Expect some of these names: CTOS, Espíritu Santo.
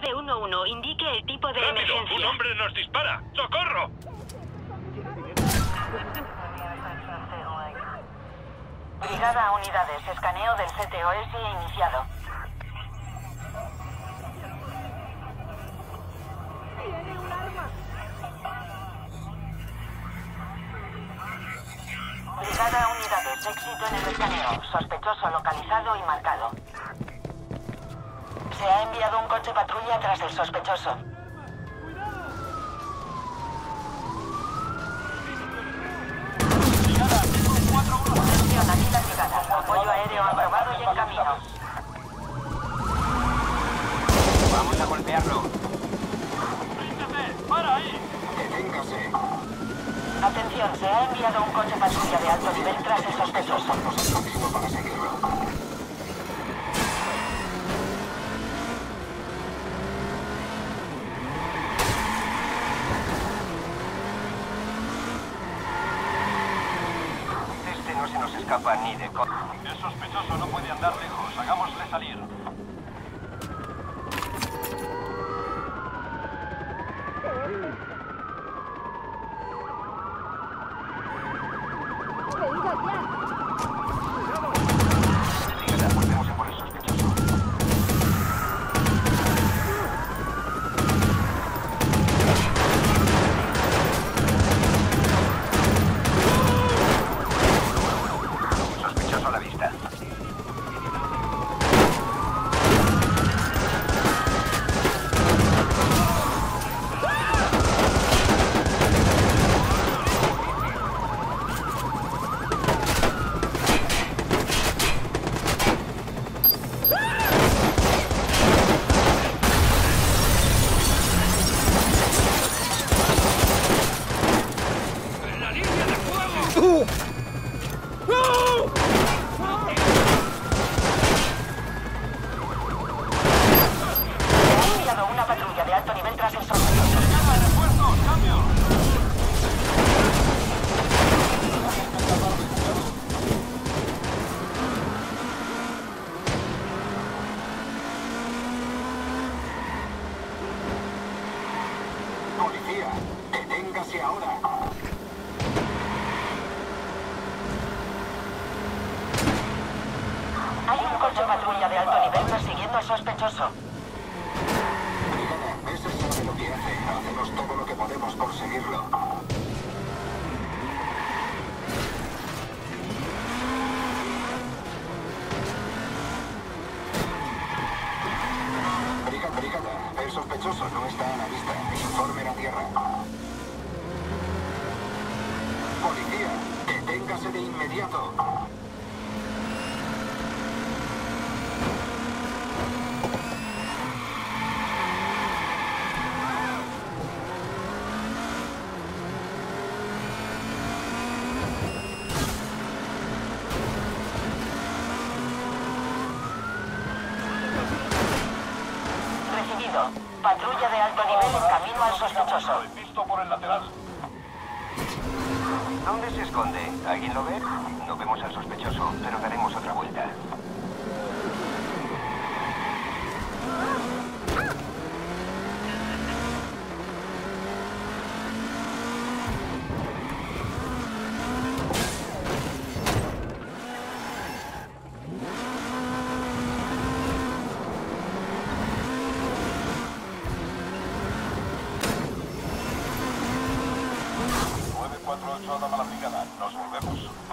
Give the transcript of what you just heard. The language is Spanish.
911 indique el tipo de emergencia. ¡Un hombre nos dispara! ¡Socorro! Brigada a unidades. Escaneo del CTOS iniciado. Tiene un arma. Brigada a unidades. Éxito en el escaneo. Sospechoso localizado y marcado. Se ha enviado un coche patrulla tras el sospechoso. Atención, aquí la llegada. Apoyo aéreo aprobado y en camino. Vamos a golpearlo. ¡Príncipe! ¡Para ahí! ¡Deténgase! Atención, se ha enviado un coche patrulla de alto nivel tras el sospechoso. Para seguirlo. Ni de coche. El sospechoso no puede andar lejos. Hagámosle salir. Sospechoso. Brigada, ese sabe lo que hace. Hacemos todo lo que podemos por seguirlo. Brigada, el sospechoso no está a la vista. Informen a tierra. Policía, deténgase de inmediato. Patrulla de alto nivel en camino al sospechoso. Visto por el lateral. ¿Dónde se esconde? ¿Alguien lo ve? No vemos al sospechoso, pero daremos otra vuelta. Nos volvemos.